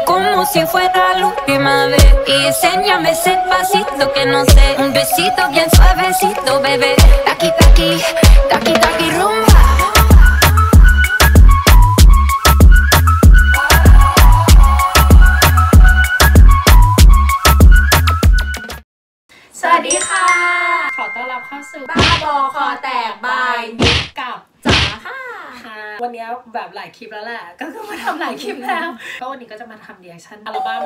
besé como si fuera la última vez. Y enséñame ese pasito que no sé. Un besito bien suavecito, bebé. Taqui, taqui, taqui, taqui, rumba.สวัสดีค่ะขอต้อนรับเข้าสู่บ้าบอคอแตกบายนิกกับจ๋าค่ะวันนี้แบบหลายคลิปแล้วแหละก็คือมาทำหลายคลิปแล้วก็วันนี้ก็จะมาทำเรีแอคชั่นอัลบั้ม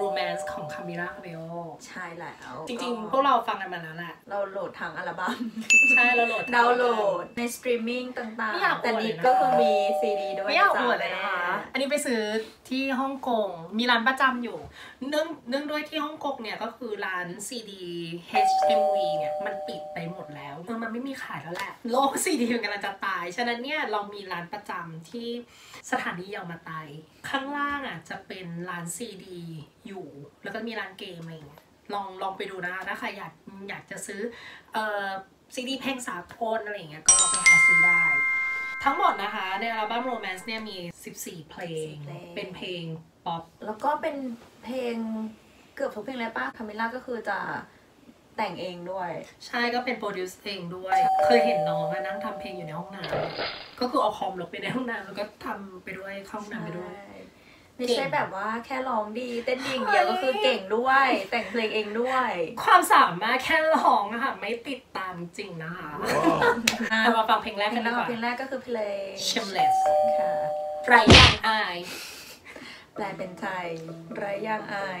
Romance ของคามิล่า คาเบโอใช่แล้วจริงๆพวกเราฟังกันมาแล้วแหละเราโหลดทางอัลบั้มใช่เราโหลดดาวน์โหลดในสตรีมมิ่งต่างๆแต่นิกก็คือมีซีดีด้วยไม่เอาหมดเลยนะคะอันนี้ไปซื้อที่ฮ่องกงมีร้านประจำอยู่เนื่องด้วยที่ฮ่องกงเนี่ยก็คือร้านซีดี HMV เนี่ยมันปิดไปหมดแล้วมันไม่มีขายแล้วแหละโลกซีดีมันกำลังจะตายฉะนั้นเนี่ยเรามีร้านประจำที่สถานีเยาวมาไตข้างล่างอ่ะจะเป็นร้านซีดีอยู่แล้วก็มีร้านเกมอะไรอย่างเงี้ยลองไปดูนะถ้าใครอยากจะซื้อซีดีเพลงสากลอะไรอย่างเงี้ยก็ไปหาซื้อได้ทั้งหมดนะคะในอัลบั้ม Romance เนี่ยมี14เพลงเป็นเพลงป๊อปแล้วก็เป็นเพลงเกือบทุกเพลงเลยป่ะคามิล่าก็คือจะแต่งเองด้วยใช่ก็เป็นโปรดิวซ์เองด้วยเคยเห็นน้องนั่งทำเพลงอยู่ในห้องน้ำก็คือเอาคอมลงไปในห้องน้ำแล้วก็ทำไปด้วยเข้าห้องน้ำไปด้วยไม่ใช่แบบว่าแค่ร้องดีเต้นดีอย่างเดียวก็คือเก่งด้วยแต่งเพลงเองด้วยความสามารถแค่ร้องค่ะไม่ติดตามจริงนะคะมาฟังเพลงแรกกันดีกว่าเพลงแรกก็คือเพลง Shameless ค่ะไรยังอายแปลเป็นไทยไรยังอาย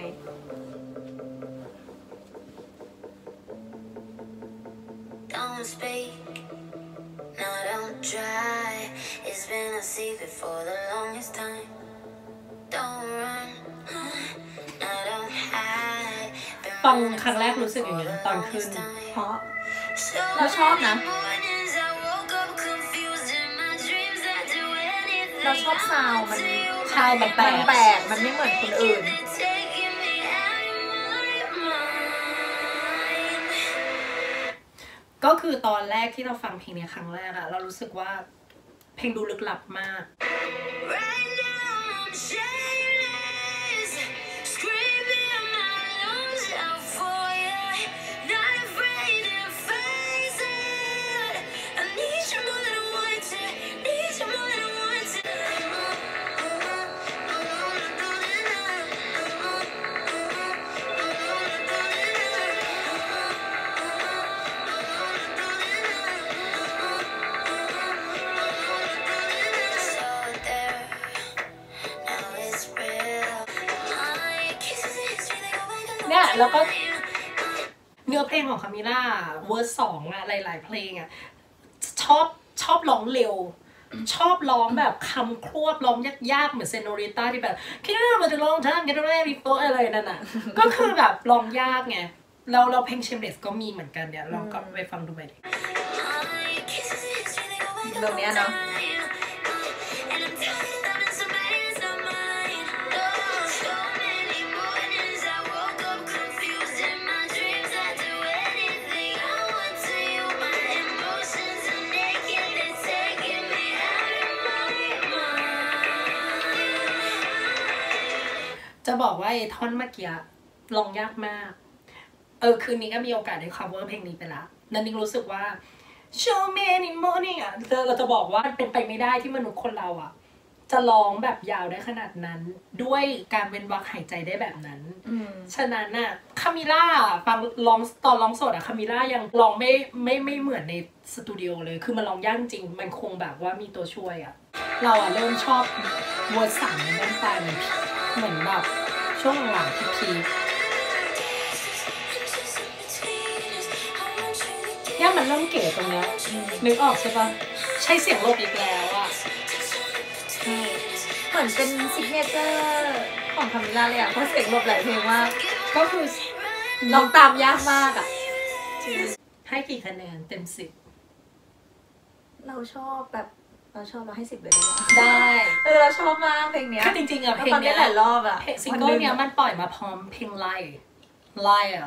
Don't speak, no don't try It's been a secret for the longest time Don't run, no don't hide ฟังครั้งแรกรู้สึกอย่างนี้ตอนขึ้นเพราะเราชอบนะเราชอบซาวด์มันใช่มันแปลกมันไม่เหมือนคนอื่นก็คือตอนแรกที่เราฟังเพลงนี้ครั้งแรกอะเรารู้สึกว่าเพลงดูลึกลับมากแล้วก็เนื้อเพลงของคามิล่าเวอร์สองอะหลายๆเพลงอะชอบร้องเร็วชอบร้องแบบคำควบร้องยากๆเหมือนเซโนริต้าที่แบบคิดว่ามันจะร้องท่านกันได้รีโฟอะไรนั่นอะก็คือแบบร้องยากไงเราเพลงเชมเดสก็มีเหมือนกันเดี๋ยวลองกลับไปฟังดูไปตรงนี้เนาะจะบอกว่าไอ้ท่อนเมื่อกี้ลองยากมากคืนนี้ก็มีโอกาสได้ cover เพลงนี้ไปละนั่นนิงรู้สึกว่า show me in morning อ่ะเราจะบอกว่ามันเป็นไปไม่ได้ที่มนุษย์คนเราอ่ะจะร้องแบบยาวได้ขนาดนั้นด้วยการเว้นวรรคหายใจได้แบบนั้นฉะนั้นน่ะคามิล่าฟังร้องตอนร้องสดอ่ะคามิล่ายังร้องไม่เหมือนในสตูดิโอเลยคือมันร้องยากจริงมันคงแบบว่ามีตัวช่วยอ่ะเราอ่ะเริ่มชอบเวอร์สามในด้านซ้ายเหมือนแบบช่วงหลังที่พีย่ามันเริ่มเก๋ตรงนี้นึกออกใช่ปะใช้เสียงโลกอีกแล้วอ่ะเหมือนเป็นซิกเนเจอร์ของคามิล่าเลยอ่ะเพราะเสียงโลกหลายเพลงมากก็คือลองตามยากมากอ่ะให้กี่คะแนนเต็ม10เราชอบแบบเราชอบมาให้10เลยได้เราชอบมากเพลงเนี้ยจริงๆอะเพลงเนี้ยหลายรอบอะซิงเกิลเนี้ยมันปล่อยมาพร้อมเพลงไลน์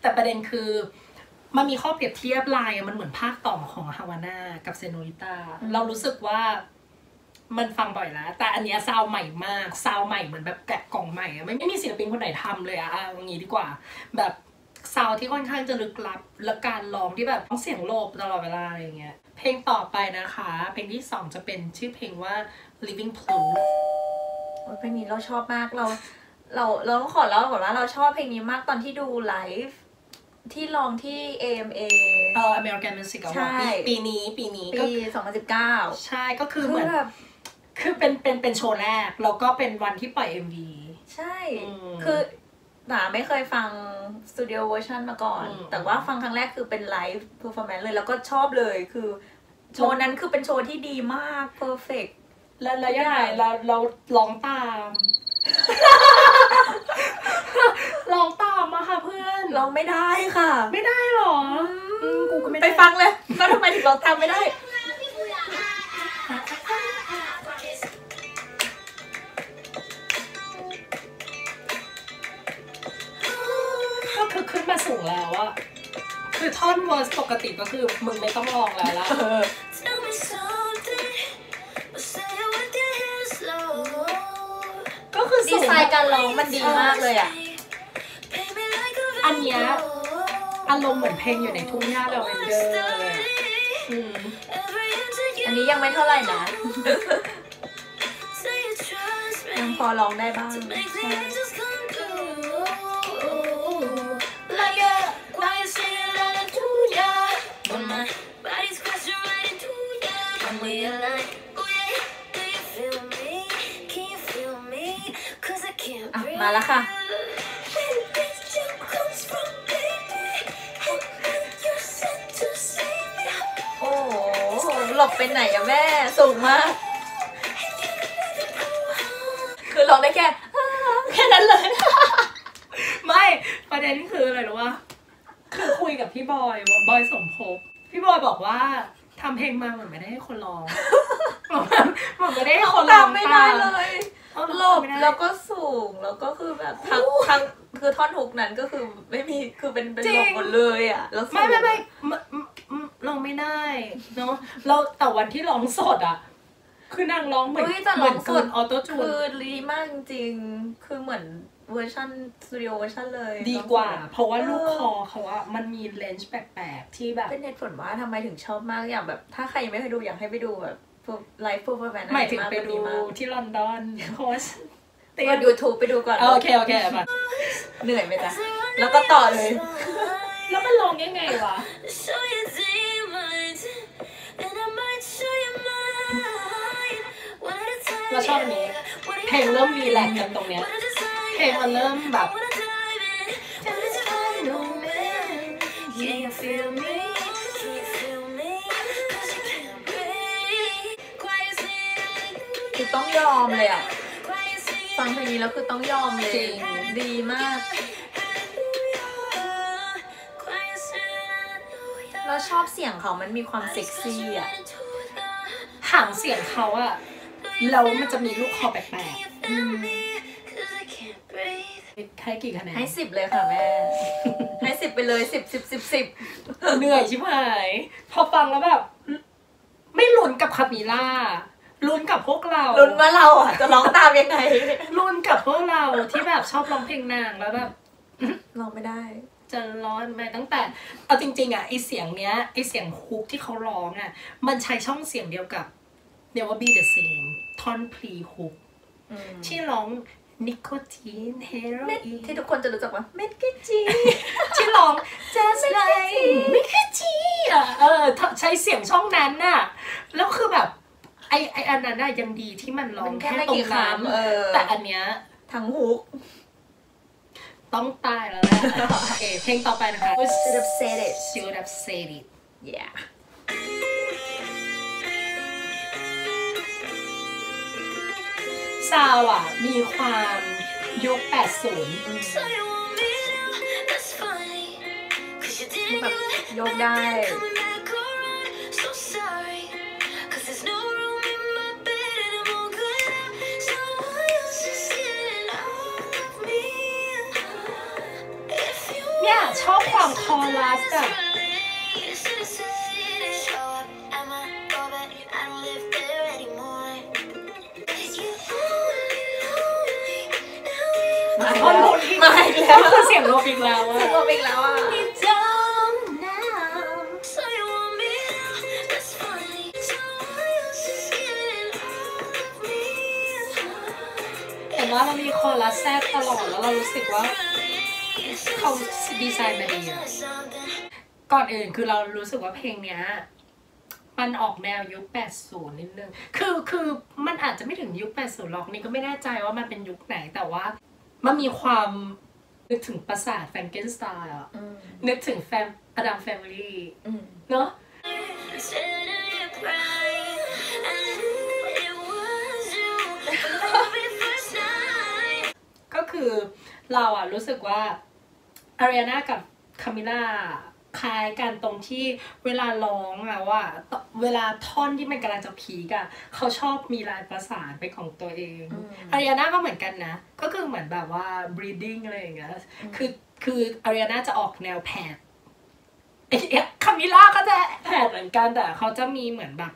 แต่ประเด็นคือมันมีข้อเปรียบเทียบไลน์มันเหมือนภาคต่อของฮาวาน่ากับเซโนริต้าเรารู้สึกว่า มันฟังบ่อยแล้วแต่อันนี้ซาวใหม่มากซาวใหม่เหมือนแบบแกะกล่องใหม่ไม่มีศิลปินคนไหนทำเลยอะอย่างนี้ดีกว่าแบบซาวที่ค่อนข้างจะลึกลับและการร้องที่แบบเสียงโลบตลอดเวลาอะไรอย่างเงี้ยเพลงต่อไปนะคะเพลงที่2จะเป็นชื่อเพลงว่า Living Proof เพลงนี้เราชอบมากเราขอเล่าบอกว่าเราชอบเพลงนี้มากตอนที่ดูไลฟ์ที่ลองที่ AMA American Music ใช่ปีนี้ปี2019ใช่ก็คือเหมือนคือเป็นโชว์แรกแล้วก็เป็นวันที่ปล่อย MV ใช่คือหนาไม่เคยฟังสตูดิโอเวอร์ชันมาก่อนแต่ว่าฟังครั้งแรกคือเป็นไลฟ์เพอร์ฟอร์แมนซ์เลยแล้วก็ชอบเลยคือโชว์นั้นคือเป็นโชว์ที่ดีมากเพอร์เฟกต์แล้วยังไงเราร้องตามร้องตามมาค่ะเพื่อนร้องไม่ได้ค่ะไม่ได้หรอกูก็ไม่ได้ไปฟังเลยแล้วทำไมถึงร้องตามไม่ได้ขึ้นมาสูงแล้วอะคือท่อนเวอร์สปกติก็คือมึงไม่ต้องร้องแล้วละก็คือดีไซน์การร้องมันดีมากเลยอะอันเนี้ยอารมณ์เหมือนเพลงอยู่ในทุ่งหญ้าแบบเดิมเลยอันนี้ยังไม่เท่าไหร่นะยังพอร้องได้บ้างมาแล้วค่ะโอ้โหหลบไปไหนอะแม่สูงมากคือร้องได้แค่นั้นเลยไม่ประเด็นคืออะไรหรอวะคือคุยกับพี่บอยว่าบอยสมภพพี่บอยบอกว่าทำเพลงมาเหมือนไม่ได้ให้คนร้องเหมือนไม่ได้ให้คนร้องตามไม่ได้เลยหลบแล้วก็สูงแล้วก็คือแบบทั้งคือท่อนฮุกนั้นก็คือไม่มีคือเป็นหลบหมดเลยอ่ะแล้วไม่ร้องไม่ได้เนาะเราแต่วันที่ร้องสดอ่ะคือนางร้องเหมือนสดออโต้จูนคือดีมากจริงคือเหมือนเวอร์ชันสตูดิโอเวอร์ชันเลยดีกว่าเพราะว่าลูกคอเขาว่ามันมีเลนส์แปลกๆที่แบบเป็นเหตุผลว่าทำไมถึงชอบมากอย่างแบบถ้าใครไม่เคยดูอยากให้ไปดูแบบไลฟ์พูดประมาณนั้นหมายถึงไปดูที่ลอนดอนโพสติด YouTube ไปดูก่อนโอเคมาเหนื่อยไหมจ๊ะแล้วก็ต่อเลยแล้วมันลงยังไงวะเราชอบนี้เพลงเริ่มมีแรงกันตรงเนี้ยเพลงมันเริ่มแบบคือต้องยอมเลยอ่ะฟังเพลงนี้แล้วคือต้องยอมเลยจริงดีมากเราชอบเสียงเขามันมีความเซ็กซี่อ่ะหางเสียงเขาอ่ะแล้วมันจะมีลูกคอแปลกๆให้กี่คะแนนให้10เลยค่ะแม่ให้10ไปเลย10 10 10 10เหนื่อยชิบหายพอฟังแล้วแบบไม่หลุนกับคามิล่าลุ้นกับพวกเราลุ้นว่าเราอ่ะจะร้องตามยังไงลุ้นกับพวกเราที่แบบชอบร้องเพลงนางแล้วแบบร้องไม่ได้จะร้องมาตั้งแต่เอาจริงๆอ่ะไอเสียงเนี้ยไอเสียงฮุกที่เขาร้องอ่ะมันใช้ช่องเสียงเดียวกับ Never Be The Same ท่อนพรีฮุกที่ร้องนิโคตินเฮโรอีนที่ทุกคนจะรู้จักว่าเมดกิจีที่ร้อง Just Like เมดกิจีอ่ะใช้เสียงช่องนั้นน่ะแล้วคือแบบไออันนั้นได้ยังดีที่มันร้องแค่ตรงคำแต่อันเนี้ยทั้งฮุกต้องตายแล้วแหละโอเคเพลงต่อไปนะคะ Should have said it yeah ซาวอ่ะมีความยุค80แบบยกได้ชอบความคอรัสแบบ มาท่อนบนที่มาอีกแล้วคือเสียงโลบิกแล้วอะเสียงโลบิกแล้วอะแต่ว่ามันมีคอรัสแทรกตลอดแล้วเรารู้สึกว่าเขาดีไซน์มาดีอะก่อนอื่นคือเรารู้สึกว่าเพลงเนี้ยมันออกแนวยุค 80 นิดนึงคือมันอาจจะไม่ถึงยุค 80 หรอกนี่ก็ไม่แน่ใจว่ามันเป็นยุคไหนแต่ว่ามันมีความนึกถึงปราสาทแฟรงเกนสไตน์อ่ะนึกถึงแฟมอดัมแฟมิลี่เนาะก็คือเราอ่ะรู้สึกว่าอารีนากับคามิล่าคล้ายกันตรงที่เวลาร้องอะว่าเวลาท่อนที่มันกำลังจะพีกอะเขาชอบมีลายประสานเป็นของตัวเองอาริอาน่าก็เหมือนกันนะก็คือเหมือนแบบว่า breathing อะไรอย่างเงี้ยคืออาริอาน่าจะออกแนวแผดคามิล่าก็จะแผดเหมือนกันแต่เขาจะมีเหมือนแบบ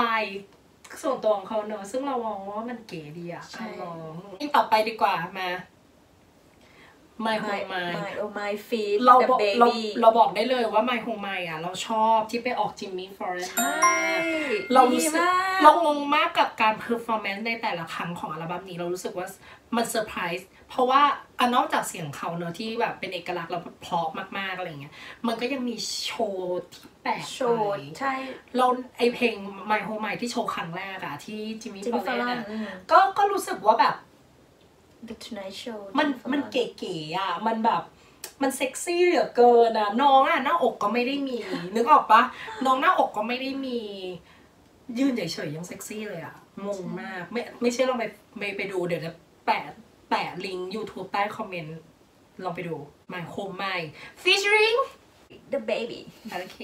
ลายส่วนตัวของเขาเนอะซึ่งเรามองว่ามันเก๋ดีอะการร้องต่อไปดีกว่ามาMy Oh My My Oh My Feet The Baby เราบอกได้เลยว่า My Oh My อ่ะเราชอบที่ไปออกจิมมี่ฟอเรสต์เรารู้สึกเรางงมากกับการเพอร์ฟอร์แมนซ์ในแต่ละครั้งของอัลบั้มนี้เรารู้สึกว่ามันเซอร์ไพรส์เพราะว่านอกจากเสียงเขาเนอะที่แบบเป็นเอกลักษณ์แล้วเพราะมากๆอะไรเงี้ยมันก็ยังมีโชว์ที่แปลกโชว์ใช่เราไอเพลง My Oh My ที่โชว์ครั้งแรกอะที่จิมมี่ฟอเรสต์ก็รู้สึกว่าแบบThe Tonight Show มันเก๋ๆอ่ะมันแบบมันเซ็กซี่เหลือเกินอ่ะน้องอ่ะหน้าอกก็ไม่ได้มีนึกออกปะน้องหน้าอกก็ไม่ได้มียืนเฉยๆยังเซ็กซี่เลยอ่ะงงมากไม่ใช่ลองไปดูเดี๋ยวจะแปะลิงก์ YouTube ใต้คอมเมนต์ลองไปดูMy Oh My featuring The Baby โอเค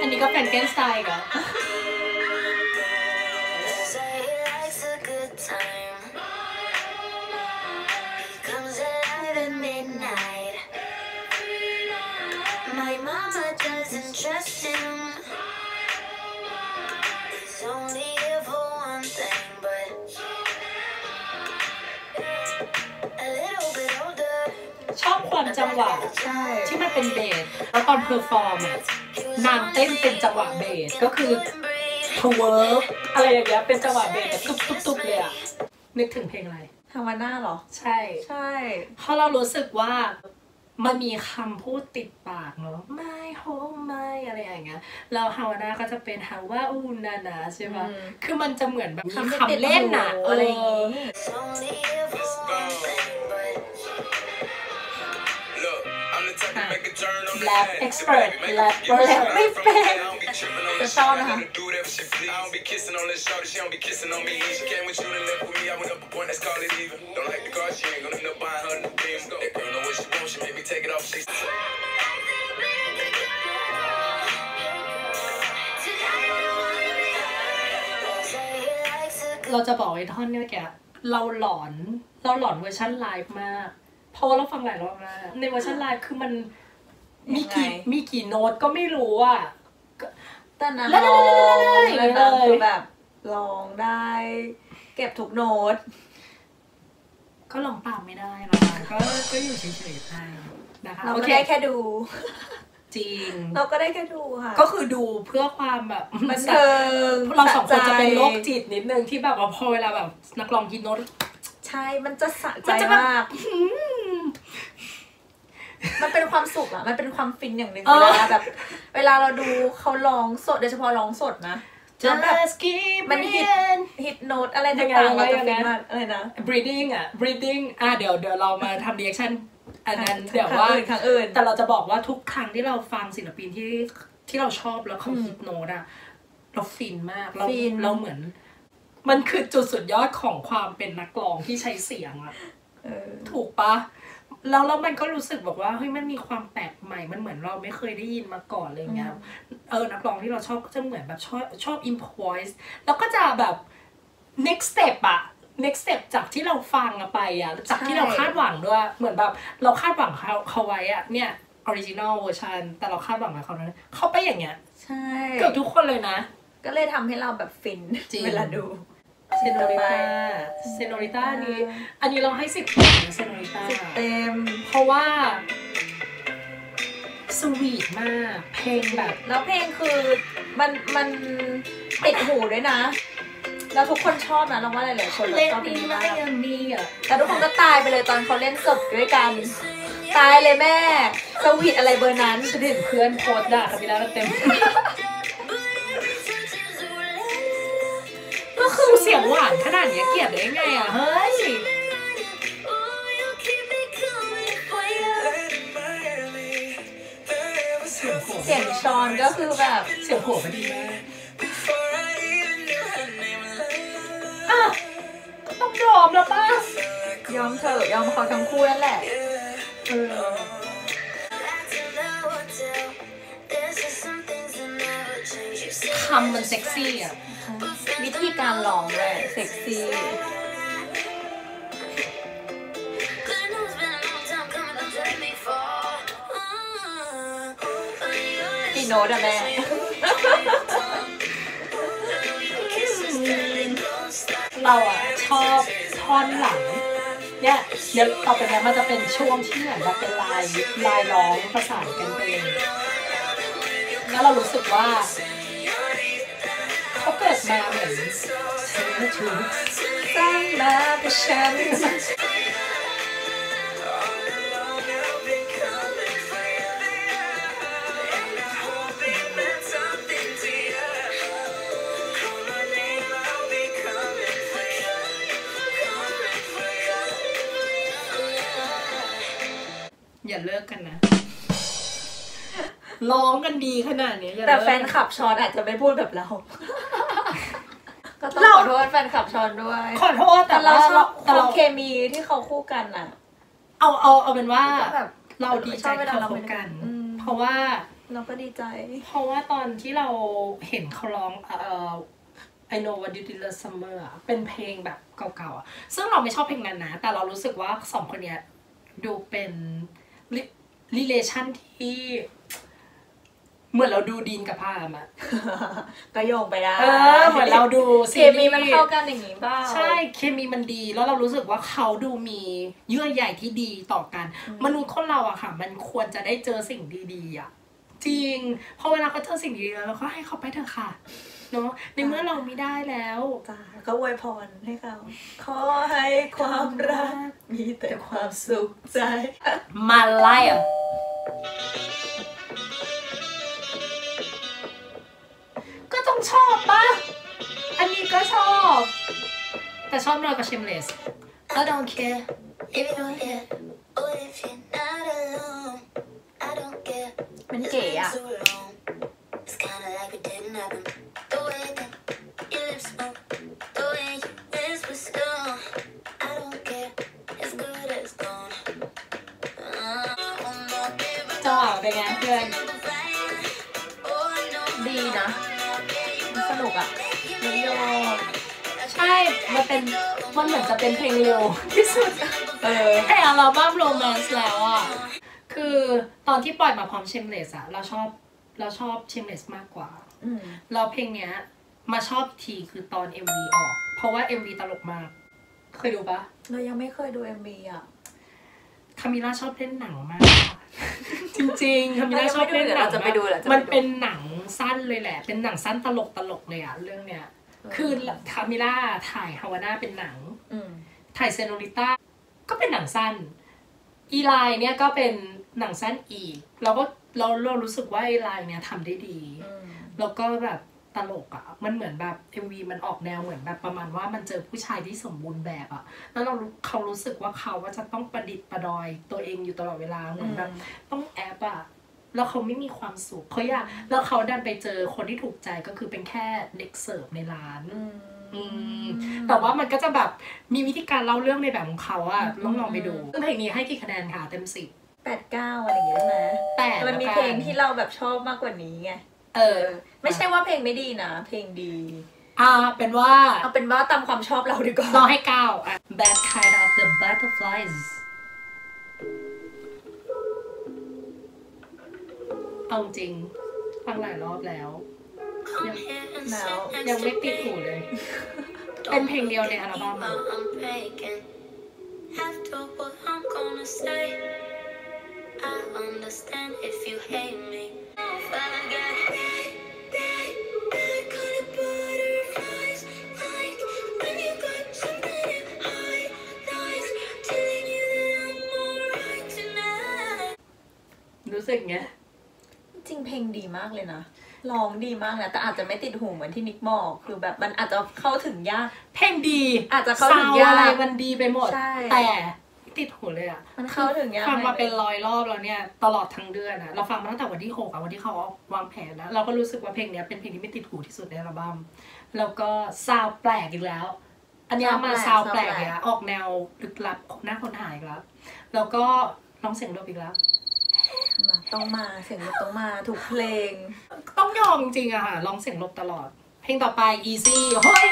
อันนี้ก็เป็นแฟรงเกนสไตน์เหรอชอบความจังหวะที่มันเป็นเบสแล้วตอนเพอร์ฟอร์มนางเต้นเป็นจังหวะเบสก็คือทเวิร์กอะไรอย่างเงี้ยเป็นจังหวะเบสแบบตุ๊บๆเลยอะนึกถึงเพลงอะไรฮาวาน่าหรอใช่เพราะเรารู้สึกว่ามันมีคำพูดติดปากเนาะMy Oh Myอะไรอย่างเงี้ยเราฮาวาน่าก็จะเป็นฮาวาอูนานาใช่ไหมคือมันจะเหมือนแบบคำเล่นน่ะอะไรอย่างงี้แรปเอ็กซ์เพรสแรปไม่เป็นจะชอบนะคะเราจะบอกไอ้ท่อนนี้แกเราหลอนเวอร์ชันไลฟ์มากเพราะเราฟังหลายรอบแล้วในเวอร์ชันไลฟ์คือมันมีกี่โน้ตก็ไม่รู้อ่ะแต่นางร้องนางคือแบบร้องได้เก็บทุกโน้ตก็ร้องเปล่าไม่ได้หรอกก็อยู่เฉยๆไปนะคะเราได้แค่ดูจริงเราก็ได้แค่ดูค่ะก็คือดูเพื่อความแบบบันเทิงเราสองคนจะเป็นโรคจิตนิดนึงที่แบบว่าพอเวลาแบบนักร้องกินโน้ตใช่มันจะสะใจมากมันเป็นความสุขอะมันเป็นความฟินอย่างหนึ่งเวลาเราดูเขาร้องสดโดยเฉพาะร้องสดนะจะแบบมันฮิตโน้ตอะไรต่างๆเราจะฟินมากอะไรนะ breathing อะ breathing เดี๋ยวเรามาทำ reaction อันนั้นเดี๋ยวว่าแต่เราจะบอกว่าทุกครั้งที่เราฟังศิลปินที่เราชอบแล้วเขาฮิตโน้ตอะเราฟินมากเราเหมือนมันคือจุดสุดยอดของความเป็นนักร้องที่ใช้เสียงอะถูกปะแล้วมันก็รู้สึกบอกว่าเฮ้ยมันมีความแปลกใหม่มันเหมือนเราไม่เคยได้ยินมาก่อนเลยเงี้ยนักร้องที่เราชอบก็จะเหมือนแบบชอบ improvise แล้วก็จะแบบ next step อะ next step จากที่เราฟังไปอะจากที่เราคาดหวังด้วยเหมือนแบบเราคาดหวังเขาไว้อะเนี่ย original version แต่เราคาดหวังไว้เขานั้นเขาไปอย่างเงี้ยใช่เกือบทุกคนเลยนะก็เลยทำให้เราแบบฟินเวลาดู เซโนริต้านี้อันนี้เราให้10 เต็มนะเซโนริต้า10 เต็มเพราะว่าสวีทมากเพลงแบบแล้วเพลงคือมันติดหูด้วยนะแล้วทุกคนชอบนะเราว่าหลายๆคนเล่นดีมากแต่ทุกคนก็ตายไปเลยตอนเขาเล่นสดด้วยกันตายเลยแม่สวีทอะไรเบอร์นั้นเห็นเพื่อนโพสต์ด่ากันไปแล้วเต็มก็คือเสียงหวานขนาดนี้เกลียดได้ไงอ่ะเฮ้ยเสียงชอนก็คือแบบเสียงโหไม่ดีแม่อ่ะก็ต้องยอมแล้วป่ะยอมเถอะยอมเขาทั้งคู่นั่นแหละคำมันเซ็กซี่อ่ะวิธีการร้องเลยเซ็กซี่กี่โน้ตอะแม่เราอ่ะชอบท่อนหลังเนี่ยเดี๋ยวต่อไปนี้มันจะเป็นช่วงที่เหมือนแบบเป็นลายร้องประสานกันเองแล้วเรารู้สึกว่าเขาเกิดมาเหมือนสร้างมาเพื่อฉันอย่าเลิกกันนะร้องกันดีขนาดนี้แต่แฟนคลับชอนอาจจะไม่พูดแบบเราก็ต้องขอโทษแฟนคลับชอนด้วยขอโทษแต่เราชอบเคมีที่เขาคู่กันอ่ะเอาเป็นว่าเราดีใจที่เขาคู่กันเพราะว่าเราก็ดีใจเพราะว่าตอนที่เราเห็นเขาร้องI know what you did last summer เป็นเพลงแบบเก่าๆซึ่งเราไม่ชอบเพลงนั้นนะแต่เรารู้สึกว่าสองคนเนี้ยดูเป็นrelation ที่เหมือนเราดูดีนกับพามอะก็โยงไปได้เหมือนเราดูเคมีมันเข้ากันอย่างนี้บ้างใช่เคมีมันดีแล้วเรารู้สึกว่าเขาดูมีเยื่อใยที่ดีต่อกันมนุษย์คนเราอะค่ะมันควรจะได้เจอสิ่งดีๆอะจริงพอเวลาเขาเจอสิ่งดีๆแล้วก็ให้เขาไปเถอะค่ะเนาะในเมื่อเราไม่ได้แล้วก็อวยพรให้เขาขอให้ความรักมีแต่ความสุขใจมาไล่อะก็ต้องชอบปะอันนี้ก็ชอบแต่ชอบน้อยกว่า Shameless ก็โอเคมันเก๋อะจังหวะเป็นไงเพื่อนดีนะสนุกอะนิยมใช่มันเหมือนจะเป็นเพลงเร็วที่สุดแต่อัลบั้ม Romance แล้วอะคือตอนที่ปล่อยมาพร้อม Shameless อะเราชอบ Shameless มากกว่าเราเพลงเนี้ยมาชอบทีคือตอน MV ออกเพราะว่า MV ตลกมากเคยดูปะเรายังไม่เคยดู MV อ่ะคามิล่าชอบเล่นหนังมากจริงๆคามิล่าชอบเล่นหนังจะไปดูแหละมันเป็นหนังสั้นเลยแหละเป็นหนังสั้นตลกเลยอ่ะเรื่องเนี้ยคือคามิล่าถ่ายฮาวาน่าเป็นหนังถ่ายเซโนริต้าก็เป็นหนังสั้นอีไลน์เนี้ยก็เป็นหนังสั้นอีกเรารู้สึกว่าอีไลน์เนี้ยทำได้ดีแล้วก็แบบตลกอะมันเหมือนแบบ MV มันออกแนวเหมือนแบบประมาณว่ามันเจอผู้ชายที่สมบูรณ์แบบอะแล้วเขารู้สึกว่าเขาจะต้องประดิษฐ์ประดอยตัวเองอยู่ตลอดเวลาเหมือนแบบต้องแอบอะแล้วเขาไม่มีความสุขเขาอยากแล้วเขาดันไปเจอคนที่ถูกใจก็คือเป็นแค่เด็กเสิร์ฟในร้านแต่ว่ามันก็จะแบบมีวิธีการเล่าเรื่องในแบบของเขาอะลองไปดูเพลงนี้ให้กี่คะแนนคะเต็ม10 8-9อะไรอย่างเงี้ยนะแต่มันมีเพลงที่เราแบบชอบมากกว่านี้ไงไม่ใช่ว่าเพลงไม่ดีนะเพลงดีเอาเป็นว่าตามความชอบเราดีกว่าเราให้9อ่ะ Bad Kind of the Butterflies เอาจริงฟังหลายรอบแล้วยังไม่ติดหูเลย เป็นเพลงเดียวในอัลบั้มรู้สึกไงจริงเพลงดีมากเลยนะร้องดีมากนะแต่อาจจะไม่ติดหูเหมือนที่นิกบอกคือแบบมันอาจจะเข้าถึงยากเพลงดีอาจจะเข้าถึงยากอะไรมันดีไปหมดแต่ติดหูเลยอ่ะมันเข้าถึงยากฟังมาเป็นร้อยรอบแล้วเนี่ยตลอดทั้งเดือนนะเราฟังมาตั้งแต่วันที่6อ่ะวันที่เขาวางแผนแล้วเราก็รู้สึกว่าเพลงนี้เป็นเพลงที่ไม่ติดหูที่สุดในอัลบั้มแล้วก็ซาวแปลกอีกแล้วอันนี้มาซาวแปลกเลยออกแนวลึกลับน่าค้นหาอีกแล้วแล้วก็ร้องเสียงดรอปอีกแล้วต้องมาเสียงลบต้องมาถูกเพลงต้องยอมจริงอะค่ะร้องเสียงลบตลอดเพลงต่อไป Easy เฮ้ย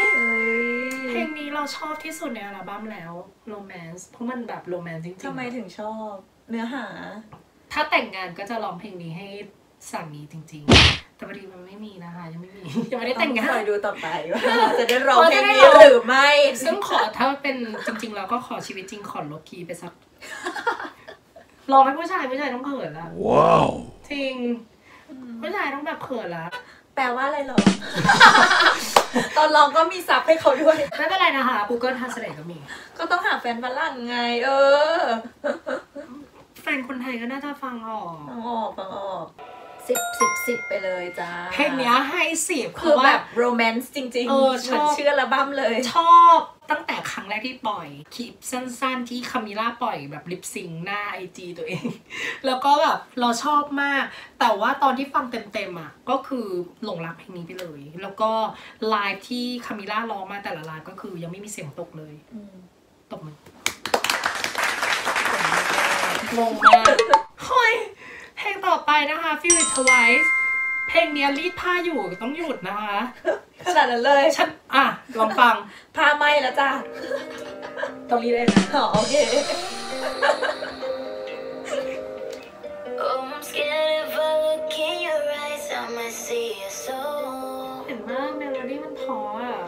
เพลงนี้เราชอบที่สุดในอัลบั้มแล้ว Romance เพราะมันแบบ Romance จริงๆทำไมถึงชอบเนื้อหาถ้าแต่งงานก็จะร้องเพลงนี้ให้สามีจริงๆแต่พอดีมันไม่มีนะคะยังไม่มียังไม่ได้แต่งงานคอยดูต่อไปว่าจะได้ร้องเพลงนี้หรือไม่ซึ่งขอถ้าเป็นจริงๆเราก็ขอชีวิตจริงขอลบคีย์ไปสักลองให้ผู้ชายต้องเขินละว้าวจริงผู้ชายต้องแบบเขินละแปลว่าอะไรหรอ ตอนลองก็มีซับให้เขาด้วยไม่เป็นไรนะคะ Google Translate ก็มีก็ต้องหาแฟนฝรั่งไงแฟนคนไทยก็น่าจะฟังออกฟังออก10 ไปเลยจ้าเพลงนี้ให้10คือแบบโรแมนซ์จริงๆฉันเชื่ออัลบั้มเลยชอบตั้งแต่ครั้งแรกที่ปล่อยคลิปสั้นๆที่คามิล่าปล่อยแบบลิปซิงหน้า IG ตัวเองแล้วก็แบบเราชอบมากแต่ว่าตอนที่ฟังเต็มๆอ่ะก็คือหลงรักเพลงนี้ไปเลยแล้วก็ไลฟ์ที่คามิล่าร้องมาแต่ละไลฟ์ก็คือยังไม่มีเสียงตกเลยตกมันงงมากเฮ้ยเพลงต่อไปนะคะ Feel It Twice เพลงนี้รีดผ้าอยู่ต้องหยุดนะคะขนาดนั้นเลยฉันอ่ะลองฟังผ้าไหมแล้วจ้ะตรงนี้เลยนะโอเคเห็นมากเมโลดี้มันพออ่ะ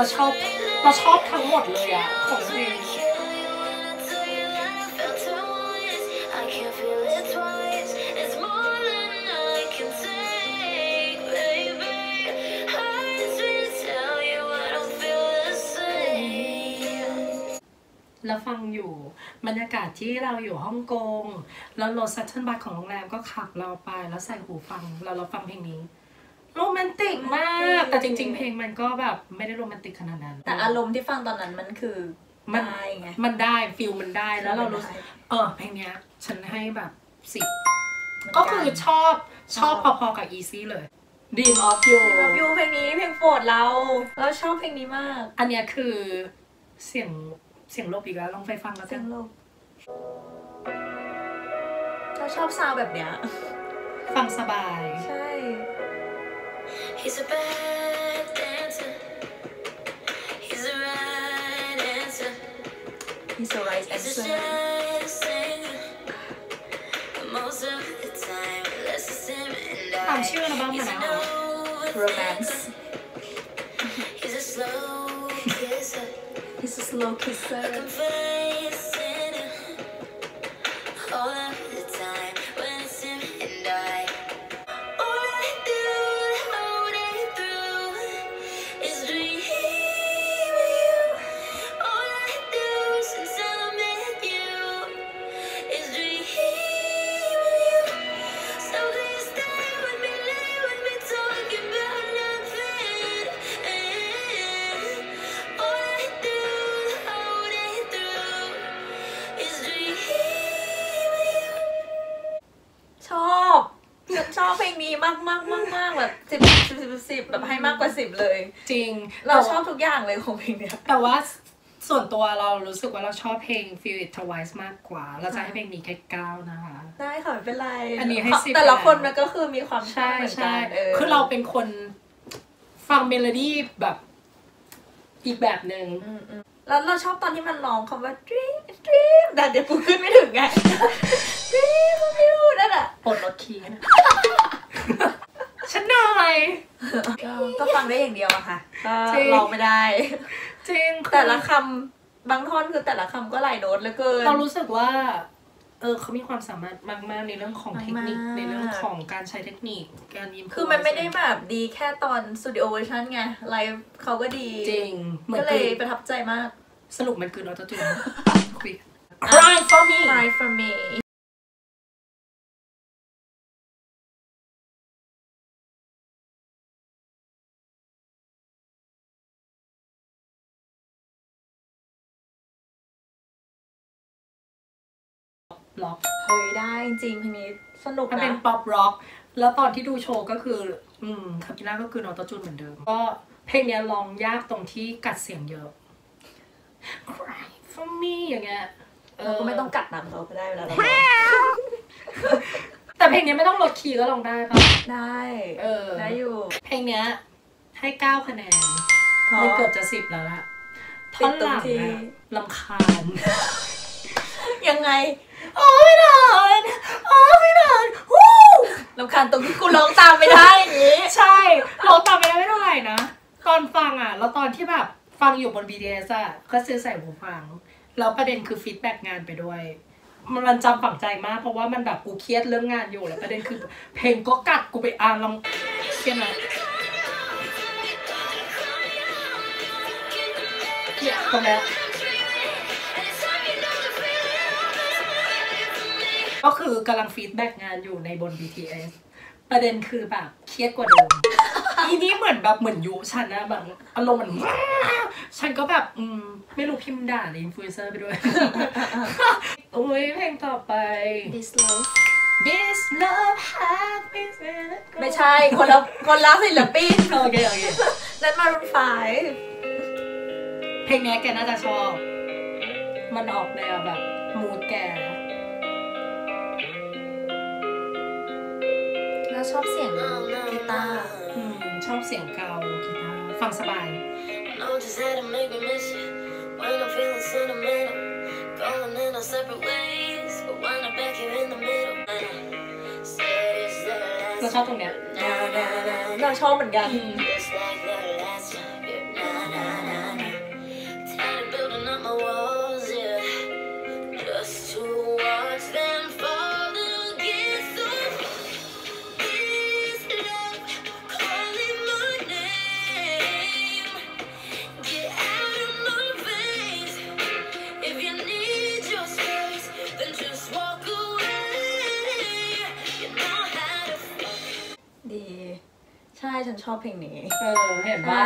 เราชอบทั้งหมดเลยอ่ะของจริงแล้วฟังอยู่บรรยากาศที่เราอยู่ฮ่องกงแล้วรถซัตเทิลบัสของโรงแรมก็ขับเราไปแล้วใส่หูฟังเราฟังเพลงนี้โรแมนติกมากแต่จริงๆเพลงมันก็แบบไม่ได้โรแมนติกขนาดนั้นแต่อารมณ์ที่ฟังตอนนั้นมันคือมันได้ไงมันได้ฟิลมันได้แล้วเรารู้เพลงเนี้ยฉันให้แบบ10ก็คือชอบพอๆกับ Easy เลย Dream of You เพลงนี้เพลงโปรดเราชอบเพลงนี้มากอันเนี้ยคือเสียงลบอีกแล้วลองไปฟังกันเสียงลบเราชอบซาวแบบเนี้ยฟังสบายใช่He's a bad dancer. He's a right answer. He's a right answer. He's a shy singer. But most of the time, let's just him and I. I'm sure about my romance. He's a slow kisser. He's a slow kisser. A confessed sinner. All of the time, when it's him and I. สิบแบบให้มากกว่า10เลยจริงเราชอบทุกอย่างเลยของเพลงเนี้ยแต่ว่าส่วนตัวเรารู้สึกว่าเราชอบเพลง Feel It Twice มากกว่าเราจะให้เพลงนี้แค่9นะคะได้ค่ะไม่เป็นไรอันนี้ให้10แต่ละคนมันก็คือมีความชอบเหมือนกันคือเราเป็นคนฟังเมโลดี้แบบอีกแบบหนึ่งแล้วเราชอบตอนที่มันร้องคำว่า dream dream แต่เดี๋ยวกูขึ้นไม่ถึงไง dream of you นั่นอะปลดล็อกคีย์นะฉันหน่อยก็ฟังได้อย่างเดียวอะค่ะร้องไม่ได้จริงแต่ละคำบางท่อนคือแต่ละคำก็หลายโน้ตเหลือเกินเรารู้สึกว่าเขามีความสามารถมากๆในเรื่องของเทคนิคในเรื่องของการใช้เทคนิคการยิ้มคือมันไม่ได้แบบดีแค่ตอนสตูดิโอเวอร์ชันไงไลฟ์เขาก็ดีจริงก็เลยประทับใจมากสรุปมันคือเราจะจุดคุย Cry for me Cry for meเฮ้ยได้จริงเพลงนี้สนุกนะมันเป็นป๊อปร็อกแล้วตอนที่ดูโชว์ก็คือคาบิน่าก็คือออโต้จูนเหมือนเดิมก็เพลงนี้ร้องยากตรงที่กัดเสียงเยอะ Cry for me อย่างเงี้ยเราก็ไม่ต้องกัดตามเขาก็ได้เวลาเราแต่เพลงนี้ไม่ต้องลดคีย์ก็ร้องได้ป่ะได้ได้อยู่เพลงนี้ให้9คะแนนมันเกือบจะ10แล้วล่ะท่อนหลังรำคาญยังไงโอ้ยนอนโอ้ยนอนวู้รำคาญตรงที่กูร้องตามไม่ได้อย่างนี้ใช่ร้องตามไม่ได้ไม่เท่าไหร่นะตอนฟังอ่ะแล้วตอนที่แบบฟังอยู่บน BTS อ่ะก็ซื้อใส่หูฟังแล้วประเด็นคือฟีดแบ็กงานไปด้วยมันจำฝังใจมากเพราะว่ามันแบบกูเครียดเรื่องงานอยู่แล้วประเด็นคือเพลงก็กัดกูไปอ่านลำเครียดนะตรงนี้ก็คือกำลังฟีดแบ็กงานอยู่ในบน BTS ประเด็นคือแบบเครียดกว่าเดิม อีนี้เหมือนแบบเหมือนยุฉันนะแบบอารมณ์มันฉันก็แบบไม่รู้พิมพ์ด่าหรืออินฟลูเอนเซอร์ไปด้วย อุ้ยเพลงต่อไป This Love This Love Heart ไม่ใช่คนละศิลปินโอเคโอเคนั่นมารุ่น5เพลงนี้แกน่าจะชอบมันออกแนวแบบมูดแกชอบเสียงกีตาร์ชอบเสียงเกากีตาร์ฟังสบายเราชอบตรงเนี้ยเราชอบเหมือนกันฉันชอบเพลงนี้เห็นว่า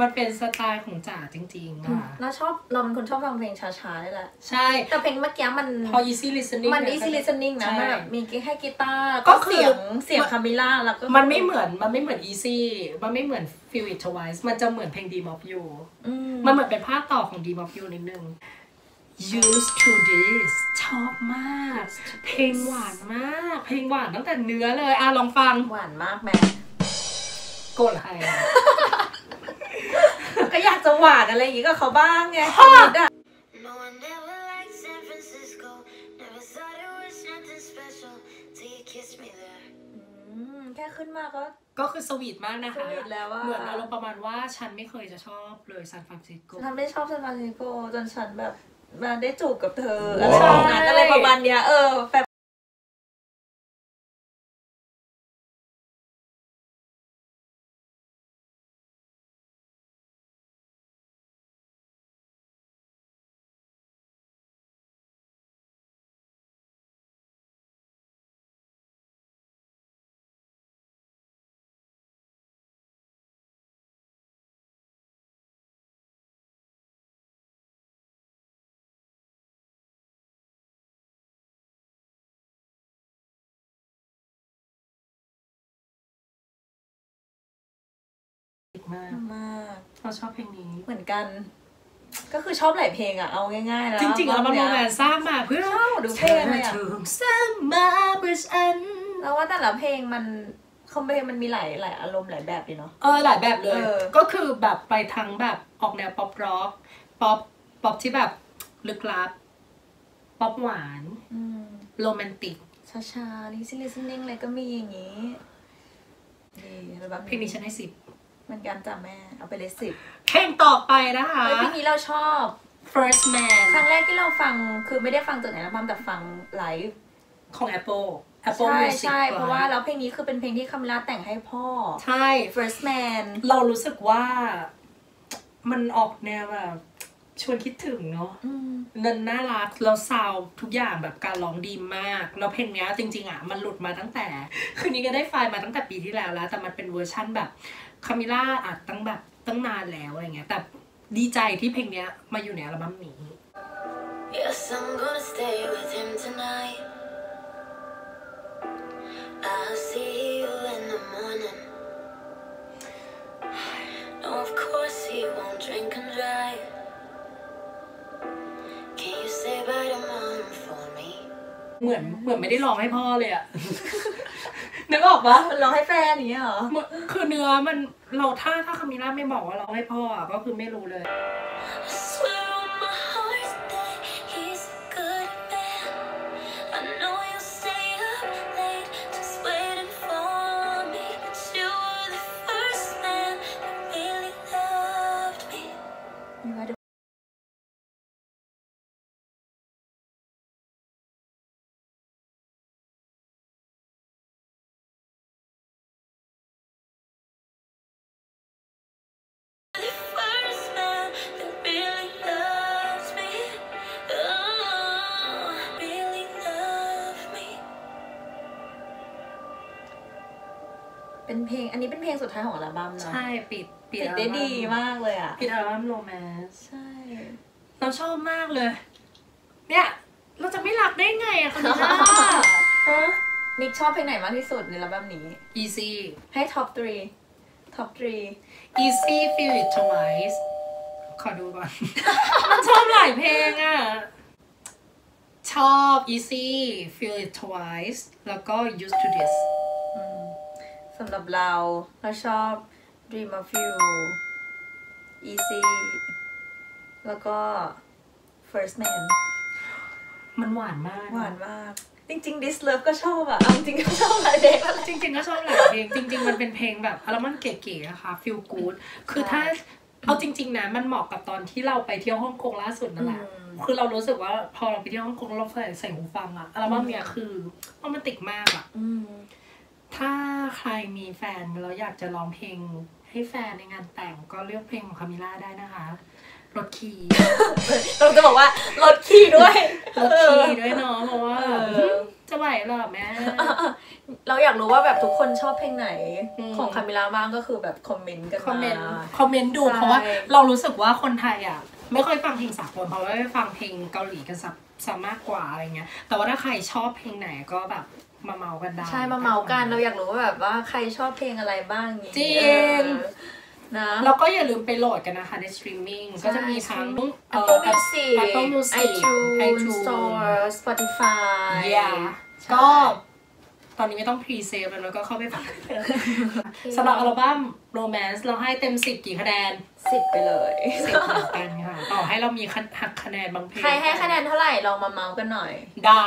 มันเป็นสไตล์ของจ๋าจริงๆค่ะแล้วชอบเราเป็นคนชอบฟังเพลงช้าๆนี่แหละใช่แต่เพลงเมื่อกี้มันพอ easy listening มัน easy listening นะมันแบบมีแค่กีตาร์ก็เสียงคามิล่าแล้วก็มันไม่เหมือน easy มันไม่เหมือน feel it twice มันจะเหมือนเพลง Dream of You มันเหมือนเป็นภาคต่อของ Dream of You นิดนึง Used to This ชอบมากเพลงหวานมากเพลงหวานตั้งแต่เนื้อเลยลองฟังหวานมากแม่โกรธใครก็อยากจะหวานอะไรอย่างงี้กับเขาบ้างไงชีวิตอะ No I never liked San Francisco Never thought it was nothing special Till you kissed me there แค่ขึ้นมาก็คือสวีทมากนะคะเหมือนอารมณ์ประมาณว่าฉันไม่เคยจะชอบเลยซานฟรานซิสโกฉันไม่ชอบซานฟรานซิสโกจนฉันแบบมาได้จูบกับเธออะไรประมาณเนี้ย มากเราชอบเพลงนี้เหมือนกันก็คือชอบหลายเพลงอ่ะเอาง่ายๆแล้วจริงๆแล้วมันโรแมนซ์สร้างมาเพื่อดูเพลงอะไรอะสร้างมาเพื่อฉันแล้วว่าแต่ละเพลงมันคอมเพลงมันมีหลายอารมณ์หลายแบบเลยเนาะหลายแบบเลยก็คือแบบไปทั้งแบบออกแนวป๊อปร็อกป๊อปที่แบบลึกลับป๊อปหวานโรแมนติกช้าๆ easy listening อะไรก็มีอย่างนี้ดีแล้วแบบเพลงนี้ฉันให้10เหมือนกันจ้ะแม่เอาไปเลย10เพลงต่อไปนะคะเพลงนี้เราชอบ First Man ครั้งแรกที่เราฟังคือไม่ได้ฟังจากไหนนะมัมแต่ฟังไลฟ์ของ Apple ใช่ใช่เพราะว่าแล้วเพลงนี้คือเป็นเพลงที่คามิล่าแต่งให้พ่อใช่ First Man เรารู้สึกว่ามันออกแนวแบบชวนคิดถึงเนาะนั่นน่ารักเราซาวทุกอย่างแบบการร้องดีมากแล้วเพลงนี้จริงๆอ่ะมันหลุดมาตั้งแต่คืนนี้ก็ได้ไฟล์มาตั้งแต่ปีที่แล้วแล้วแต่มันเป็นเวอร์ชั่นแบบคามิล่าอัดตั้งแบบตั้งนานแล้วอะไรเงี้ยแต่ดีใจที่เพลงนี้มาอยู่ในอัลบั้มนี้ Yes I'm gonna stay with him tonight I'll see you in the morning No of course he won't drink and drive Can you say bye to mom for me เหมือนไม่ได้ร้องให้พ่อเลยอะ นึกออกปะมันร้องให้แฟนอย่างเงี้ยเหรอคือเนื้อมันเราถ้าคามิล่าไม่บอกว่าร้องให้พ่อก็คือไม่รู้เลยเป็นเพลงอันนี้เป็นเพลงสุดท้ายของอัลบั้มเนาะใช่ปิดได้ดีมากเลยอ่ะปิดอัลบั้มโรแมนซ์ใช่เราชอบมากเลยเนี่ยเราจะไม่รักได้ไงอะคุณน้านิกชอบเพลงไหนมากที่สุดในอัลบั้มนี้ Easy ให้ท็อป 3 Easy Feel It Twice ขอดูก่อนเราชอบหลายเพลงอ่ะชอบ Easy Feel It Twice แล้วก็ Used to Thisสำหรับเราชอบ Dream of You Easy แล้วก็ First Man มันหวานมากจริงๆ This Love ก็ชอบอะจริงๆก็ชอบหลายเพลงจริงๆก็ชอบหลายเพลงจริงๆมันเป็นเพลงแบบแล้วมันเก๋ๆนะคะ Feel Good คือถ้าเอาจริงๆนะมันเหมาะกับตอนที่เราไปเที่ยวฮ่องกงล่าสุดนั่นแหละคือเรารู้สึกว่าพอเราไปเที่ยวฮ่องกงเราใส่หูฟังอะอัลบั้มเนี่ยคือมันติดมากอะถ้าใครมีแฟนแล้วอยากจะร้องเพลงให้แฟนในงานแต่งก็เลือกเพลงของคามิล่าได้นะคะลดคีย์ เราจะบอกว่าลดคีย์ด้วยเนาะเพราะว่าจะไหวหรอแม่เราอยากรู้ว่าแบบทุกคนชอบเพลงไหนของคามิล่าบ้างก็คือแบบคอมเมนต์กันคอมเมนต์ดูเพราะว่าเรารู้สึกว่าคนไทยอ่ะไม่ค่อยฟังเพลงสากลเพราะว่าฟังเพลงเกาหลีกันซะมากกว่าอะไรเงี้ยแต่ว่าถ้าใครชอบเพลงไหนก็แบบมาเมากันได้ใช่มาเมากันเราอยากรู้ว่าแบบว่าใครชอบเพลงอะไรบ้างจริงนะแล้วก็อย่าลืมไปโหลดกันนะคะในสตรีมมิ่งก็จะมีทั้ง Apple Music iTunes Store Spotify ก็ตอนนี้ไม่ต้องพรีเซฟแล้วก็เข้าไปฟังสำหรับอัลบั้ม Romance เราให้เต็ม10กี่คะแนน10ไปเลย10เหมือนกันค่ะต่อให้เรามีหักคะแนนบางเพลงใครให้คะแนนเท่าไหร่ลองมาเมาส์กันหน่อยได้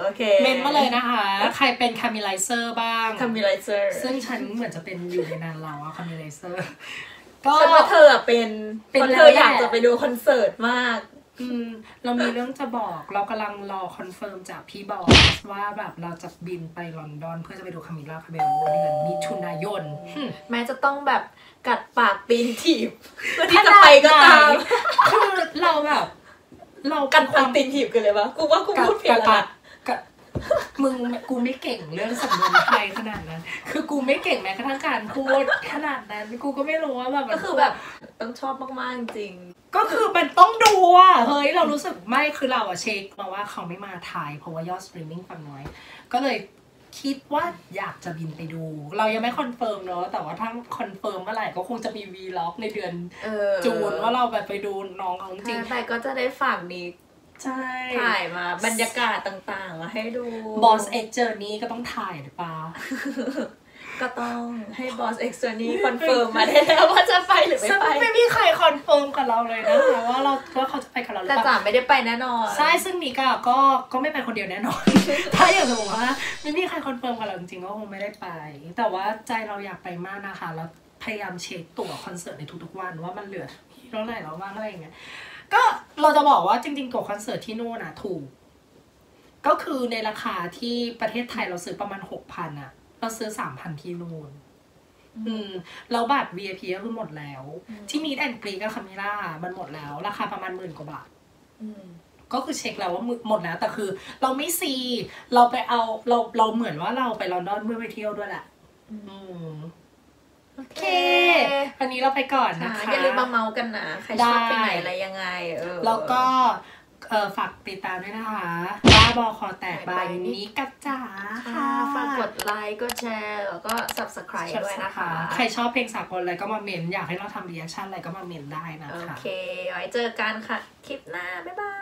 โอเคเมนมาเลยนะคะใครเป็นคามิไลเซอร์บ้างคามิไลเซอร์ซึ่งฉันเหมือนจะเป็นอยู่ในนั้นเราอะคามิไลเซอร์ก็ว่าเธอเป็นเธออยากจะไปดูคอนเสิร์ตมากเรามีเรื่องจะบอกเรากำลังรอคอนเฟิร์มจากพี่บอสว่าแบบเราจะบินไปลอนดอนเพื่อจะไปดูคามิล่าคาเบโรเดือนมิถุนายนแม้จะต้องแบบกัดปากปีนถีบเพื่อที่จะไปก็ตามคือเราแบบเรากัดปากปีนถีบกันเลยปะกูว่ากูพูดผิดละมึงกูไม่เก่งเรื่องสำนวนไทยขนาดนั้นคือกูไม่เก่งแม้กระทั่งการพูดขนาดนั้นกูก็ไม่รู้ว่าแบบก็คือแบบต้องชอบมากๆจริงก็คือมันต้องดูอ่ะเฮ้ยเรารู้สึกไม่คือเราอ่ะเช็คมาว่าเขาไม่มาไทยเพราะว่ายอดสตรีมมิ่งฝั่งน้อยก็เลย คิดว่าอยากจะบินไปดูเรายังไม่คอนเฟิร์มเนาะแต่ว่าถ้าคอนเฟิร์มเมื่อไหร่ก็คงจะมีวีล็อกในเดือนจูนว่าเราแบบไปดูน้องของจริงแต่ก็จะได้ฝากนี้ใช่ถ่ายมาบรรยากาศต่างๆมาให้ดูบอสเอ็กเจอร์นี้ก็ต้องถ่ายหรือเปล่าก็ต้องให้บอสเอ็กเจอร์นี้คอนเฟิร์มมาได้แล้วว่าจะไปหรือไม่ไปไม่มีใครคอนเฟิร์มกับเราเลยนะคะว่าเราเขาจะไปกับเราหรือเปล่าแต่จ๋าไม่ได้ไปแน่นอนใช่ซึ่งมีก็ไม่ไปคนเดียวแน่นอนถ้าอย่างสมมติว่าไม่มีใครคอนเฟิร์มกับเราจริงๆก็คงไม่ได้ไปแต่ว่าใจเราอยากไปมากนะคะแล้วพยายามเช็คตั๋วคอนเสิร์ตในทุกๆวันว่ามันเหลือเท่าไหร่แล้วบ้างอะไรอย่างเงี้ยก็เราจะบอกว่าจริงๆตั๋วคอนเสิร์ตที่นู่นนะถูกก็คือในราคาที่ประเทศไทยเราซื้อประมาณ 6,000 อ่ะเราซื้อ 3,000 ที่นู่นเราบัตร VIP ก็คือหมดแล้วที่มีแอนกรีกับคามิล่ามันหมดแล้วราคาประมาณ10,000 กว่าบาทก็คือเช็คแล้วว่าหมดแล้วแต่คือเราไม่ซีเราไปเอาเราเหมือนว่าเราไปลอนดอนเมื่อไปเที่ยวด้วยแหละโอเควันนี้เราไปก่อนนะคะอย่าลืมมาเมากันนะใครชอบไปไหนอะไรยังไงแล้วก็ฝากติดตามด้วยนะคะบ้าบอคอแตกบายนี้กัจจ๋าค่ะฝากกดไลค์กดแชร์แล้วก็ subscribe ด้วยนะคะใครชอบเพลงสากลอะไรก็มาเมนอยากให้เราทำรีแอคชั่นอะไรก็มาเมนได้นะคะโอเคไว้เจอกันค่ะคลิปหน้าบ๊ายบาย